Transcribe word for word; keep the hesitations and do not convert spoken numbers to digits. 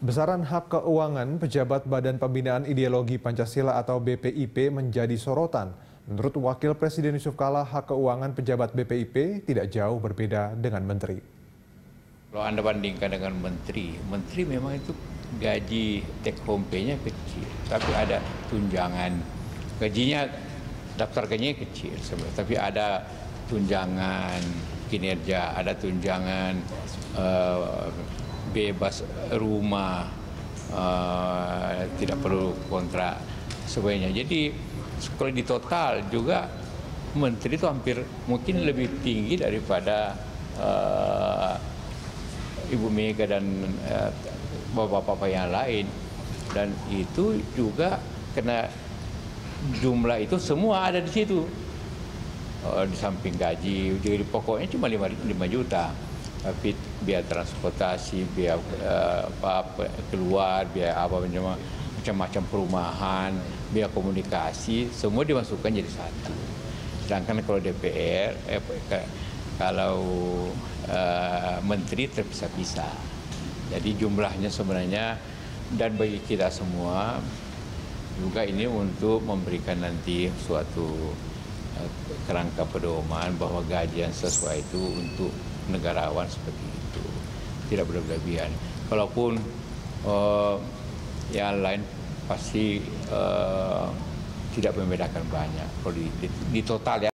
Besaran hak keuangan pejabat Badan Pembinaan Ideologi Pancasila atau B P I P menjadi sorotan. Menurut Wakil Presiden Jusuf Kalla, hak keuangan pejabat B P I P tidak jauh berbeda dengan menteri. Kalau Anda bandingkan dengan menteri, menteri memang itu gaji take home pay-nya kecil, tapi ada tunjangan. Gajinya daftar gajinya kecil, tapi ada tunjangan kinerja, ada tunjangan uh, bebas rumah, uh, tidak perlu kontrak, sebagainya. Jadi kalau di total juga menteri itu hampir mungkin lebih tinggi daripada uh, Ibu Mega dan uh, bapak-bapak yang lain, dan itu juga kena jumlah itu semua ada di situ, uh, di samping gaji. Jadi pokoknya cuma lima juta. Tapi biaya transportasi, biaya uh, apa, keluar, biaya apa macam-macam perumahan, biaya komunikasi, semua dimasukkan jadi satu. Sedangkan kalau D P R, eh, kalau uh, menteri terpisah-pisah. Jadi jumlahnya sebenarnya, dan bagi kita semua juga ini untuk memberikan nanti suatu uh, kerangka pedoman bahwa gajian sesuai itu untuk negarawan seperti itu, tidak berlebihan. Walaupun uh, yang lain pasti uh, tidak membedakan banyak kalau di, di, di total ya.